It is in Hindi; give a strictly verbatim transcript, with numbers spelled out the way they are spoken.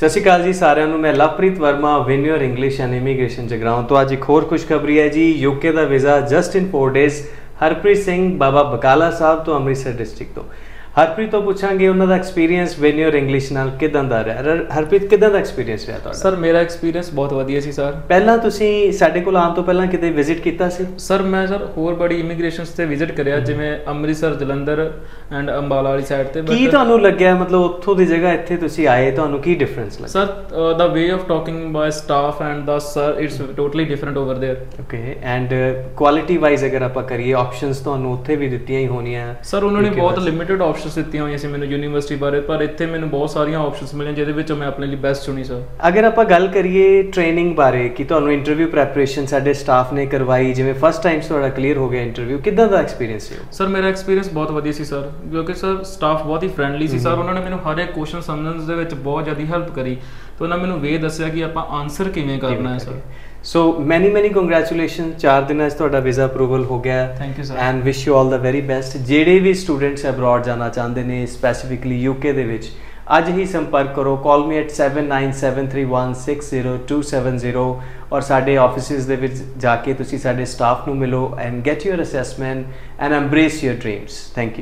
सत श्री अकाल जी सारिਆਂ ਨੂੰ मैं Lovepreet Verma win your English and immigration Jagraon. तो आज एक होर खुशखबरी है जी, यूके का visa just in four days Harpreet Singh Baba Bakala Sahib तो अमृतसर डिस्ट्रिक्ट तो हरप्रीत तो पूछांगे उन्होंने एक्सपीरियंस विन योर इंग्लिश नाल किदां दा रहा। हरप्रीत किदां दा एक्सपीरियंस रहा तुहाडा? सर मेरा एक्सपीरियंस बहुत वधिया सी सर। पहला तुसी साडे कोल आउण तो पहला किते विजिट कीता सी? सर मैं सर होर बड़ी इमीग्रेशनस ते विजिट करया जिवें अमृतसर जलंधर एंड अंबाला वाली साइड ते। की तुहानू लग्या मतलब उत्थों दी जगह इत्थे तुसी आए तुहानू की डिफरेंस लगा? Sir the way of talking by staff and the sir it's totally different over there. Okay and quality wise अगर आपां करिए ऑप्शंस तुहानू उत्थे भी दित्तियां ही होणियां? सर उन्होंने बहुत लिमिटेड यूनिवर्सिटी बारे पर इत्थे मैंने बहुत सारी ऑप्शंस मिले जिहदे विच मैं अपने लिए बेस्ट चुनी सर। अगर आपां गल करिए ट्रेनिंग बारे कि तुहानू इंटरव्यू प्रैपरेशन साडे स्टाफ ने करवाई जिवें फर्स्ट टाइम तुहाडा क्लीयर हो गया इंटरव्यू, किदां दा एक्सपीरियंस है? सर मेरा एक्सपीरियंस बहुत वधिया सी सर क्योंकि सर स्टाफ बहुत ही फ्रेंडली सी सर। उन्होंने मैंने हर एक क्वेश्चन समझण दे विच बहुत ज़्यादा हेल्प करी तो उन्होंने मैंने वे दस्सिया कि आपां आंसर किवें करना है sir. So many many congratulation, चार दिनों तुहाडा वीज़ा अप्रूवल हो गया। Thank you sir and wish you all the very best. जेडे भी स्टूडेंट्स अब्रॉड जाना चाहते हैं स्पैसीफिकली यूके दे विच अज ही संपर्क करो। Call me at seven nine seven three one six zero two seven zero और साडे ऑफिसिस दे विच जाके तुसी साडे स्टाफ नू मिलो and get your assessment and embrace your dreams. Thank you.